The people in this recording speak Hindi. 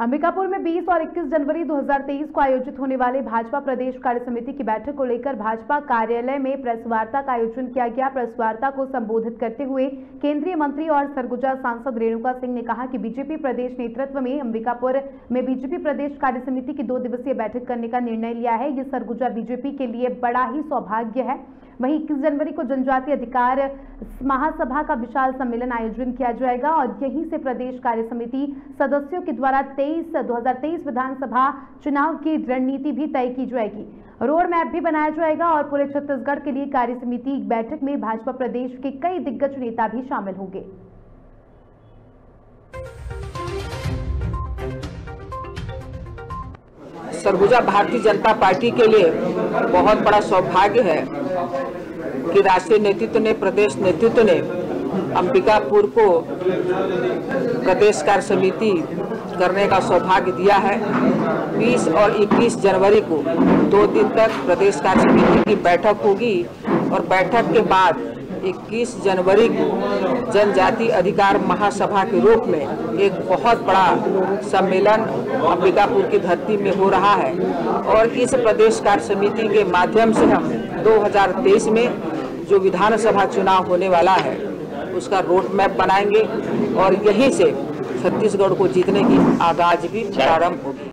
अंबिकापुर में 20 और 21 जनवरी 2023 को आयोजित होने वाले भाजपा प्रदेश कार्य समिति की बैठक को लेकर भाजपा कार्यालय में प्रेस वार्ता का आयोजन किया गया। प्रेस वार्ता को संबोधित करते हुए केंद्रीय मंत्री और सरगुजा सांसद रेणुका सिंह ने कहा कि बीजेपी प्रदेश नेतृत्व में अंबिकापुर में बीजेपी प्रदेश कार्य समिति की 2 दिवसीय बैठक करने का निर्णय लिया है। ये सरगुजा बीजेपी के लिए बड़ा ही सौभाग्य है। वहीं 21 जनवरी को जनजातीय अधिकार महासभा का विशाल सम्मेलन आयोजन किया जाएगा और यहीं से प्रदेश कार्य समिति सदस्यों के द्वारा 2023 विधानसभा चुनाव की रणनीति भी तय की जाएगी। रोड मैप भी बनाया जाएगा और पूरे छत्तीसगढ़ के लिए कार्य समिति बैठक में भाजपा प्रदेश के कई दिग्गज नेता भी शामिल होंगे। सरगुजा भारतीय जनता पार्टी के लिए बहुत बड़ा सौभाग्य है कि राष्ट्रीय नेतृत्व ने, प्रदेश नेतृत्व ने अंबिकापुर को प्रदेश कार्य समिति करने का सौभाग्य दिया है। 20 और 21 जनवरी को 2 दिन तक प्रदेश कार्य समिति की बैठक होगी और बैठक के बाद 21 जनवरी को जनजातीय अधिकार महासभा के रूप में एक बहुत बड़ा सम्मेलन अंबिकापुर की धरती में हो रहा है और इस प्रदेश कार्य समिति के माध्यम से हम 2023 में जो विधानसभा चुनाव होने वाला है उसका रोड मैप बनाएंगे और यहीं से छत्तीसगढ़ को जीतने की आगाज भी प्रारंभ होगी।